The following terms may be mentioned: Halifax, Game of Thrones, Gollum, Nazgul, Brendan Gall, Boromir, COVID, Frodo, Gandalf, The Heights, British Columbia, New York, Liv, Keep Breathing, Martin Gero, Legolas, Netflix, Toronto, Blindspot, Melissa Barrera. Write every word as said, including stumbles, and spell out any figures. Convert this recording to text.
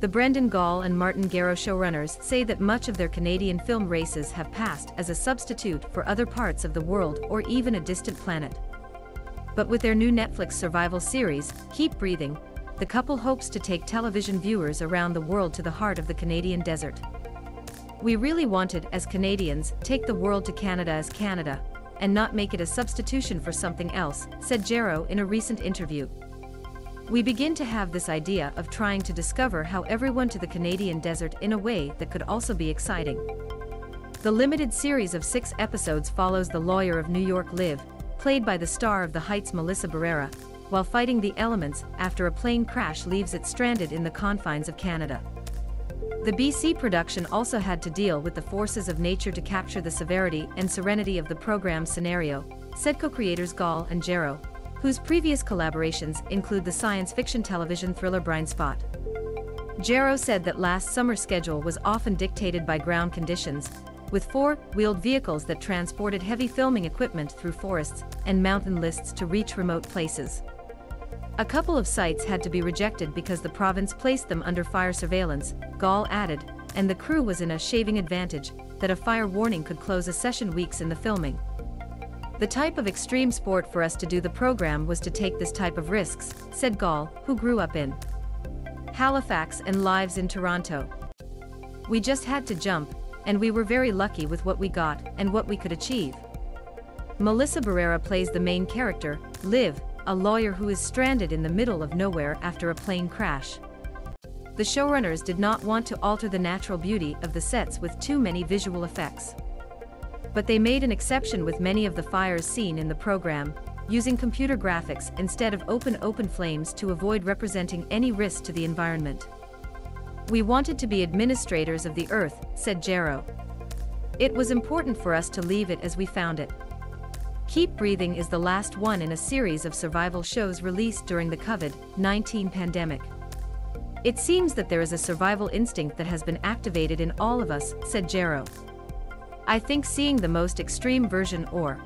The Brendan Gall and Martin Gero showrunners say that much of their Canadian film races have passed as a substitute for other parts of the world or even a distant planet. But with their new Netflix survival series, Keep Breathing, the couple hopes to take television viewers around the world to the heart of the Canadian desert. "We really wanted, as Canadians, take the world to Canada as Canada, and not make it a substitution for something else," said Gero in a recent interview. "We begin to have this idea of trying to discover how everyone to the Canadian desert in a way that could also be exciting." The limited series of six episodes follows the lawyer of New York Liv, played by the star of The Heights Melissa Barrera, while fighting the elements after a plane crash leaves it stranded in the confines of Canada. The B C production also had to deal with the forces of nature to capture the severity and serenity of the program's scenario, said co-creators Gall and Gero, whose previous collaborations include the science fiction television thriller Blindspot. Gero said that last summer's schedule was often dictated by ground conditions, with four-wheeled vehicles that transported heavy filming equipment through forests and mountain lists to reach remote places. "A couple of sites had to be rejected because the province placed them under fire surveillance," Gall added, "and the crew was in a shaving advantage that a fire warning could close a session weeks in the filming. The type of extreme sport for us to do the program was to take this type of risks," said Gall, who grew up in Halifax and lives in Toronto. "We just had to jump, and we were very lucky with what we got and what we could achieve." Melissa Barrera plays the main character, Liv, a lawyer who is stranded in the middle of nowhere after a plane crash. The showrunners did not want to alter the natural beauty of the sets with too many visual effects, but they made an exception with many of the fires seen in the program, using computer graphics instead of open open flames to avoid representing any risk to the environment. "We wanted to be administrators of the earth," said Gero. "It was important for us to leave it as we found it." Keep Breathing is the last one in a series of survival shows released during the COVID nineteen pandemic. "It seems that there is a survival instinct that has been activated in all of us," said Gero. "I think seeing the most extreme version or